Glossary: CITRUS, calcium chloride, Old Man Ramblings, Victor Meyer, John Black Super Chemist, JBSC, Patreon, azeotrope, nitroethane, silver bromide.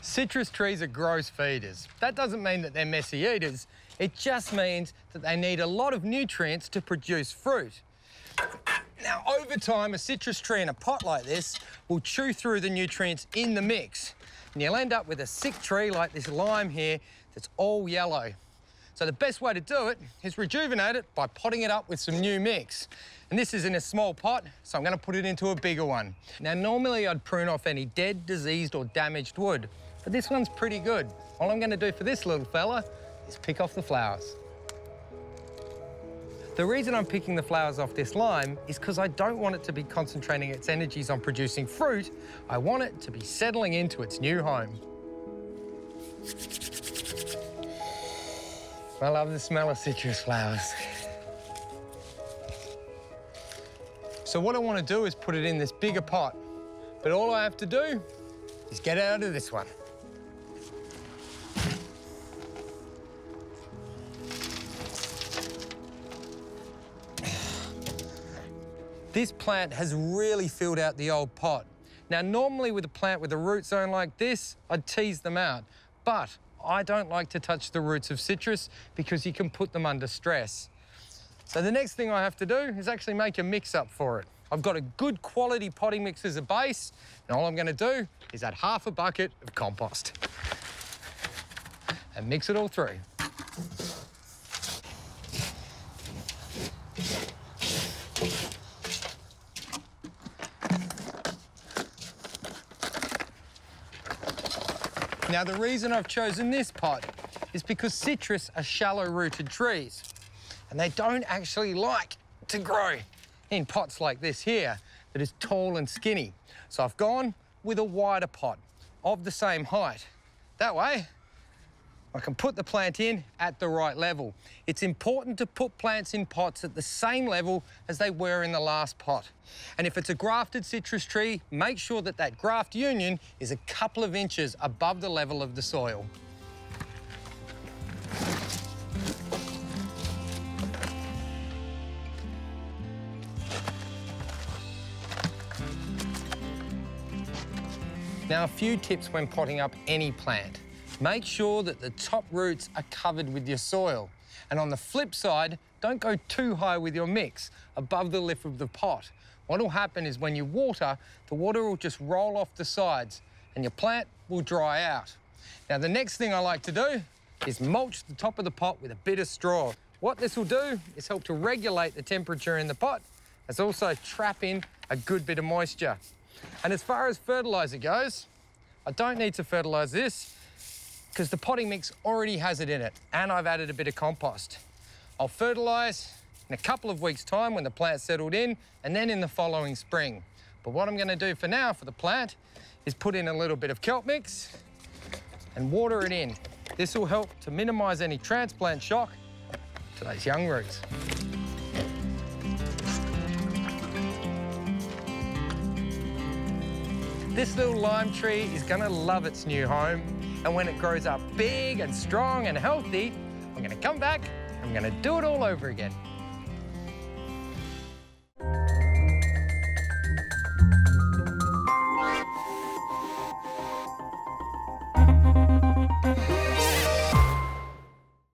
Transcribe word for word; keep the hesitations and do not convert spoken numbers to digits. Citrus trees are gross feeders. That doesn't mean that they're messy eaters. It just means that they need a lot of nutrients to produce fruit. Now, over time, a citrus tree in a pot like this will chew through the nutrients in the mix, and you'll end up with a sick tree like this lime here that's all yellow. So the best way to do it is rejuvenate it by potting it up with some new mix. And this is in a small pot, so I'm going to put it into a bigger one. Now, normally I'd prune off any dead, diseased or damaged wood, but this one's pretty good. All I'm going to do for this little fella is pick off the flowers. The reason I'm picking the flowers off this lime is because I don't want it to be concentrating its energies on producing fruit. I want it to be settling into its new home. I love the smell of citrus flowers. So what I want to do is put it in this bigger pot, but all I have to do is get out of this one. This plant has really filled out the old pot. Now, normally with a plant with a root zone like this, I'd tease them out, but I don't like to touch the roots of citrus because you can put them under stress. So the next thing I have to do is actually make a mix-up for it. I've got a good quality potting mix as a base, and all I'm going to do is add half a bucket of compost and mix it all through. Now, the reason I've chosen this pot is because citrus are shallow-rooted trees, and they don't actually like to grow in pots like this here that is tall and skinny. So I've gone with a wider pot of the same height. That way, I can put the plant in at the right level. It's important to put plants in pots at the same level as they were in the last pot. And if it's a grafted citrus tree, make sure that that graft union is a couple of inches above the level of the soil. Now, a few tips when potting up any plant. Make sure that the top roots are covered with your soil. And on the flip side, don't go too high with your mix, above the lip of the pot. What'll happen is when you water, the water will just roll off the sides and your plant will dry out. Now, the next thing I like to do is mulch the top of the pot with a bit of straw. What this will do is help to regulate the temperature in the pot. It's also trapping a good bit of moisture. And as far as fertiliser goes, I don't need to fertilise this because the potting mix already has it in it, and I've added a bit of compost. I'll fertilise in a couple of weeks' time when the plant's settled in, and then in the following spring. But what I'm going to do for now for the plant is put in a little bit of kelp mix and water it in. This will help to minimise any transplant shock to those young roots. This little lime tree is going to love its new home, and when it grows up big and strong and healthy, I'm going to come back and I'm going to do it all over again.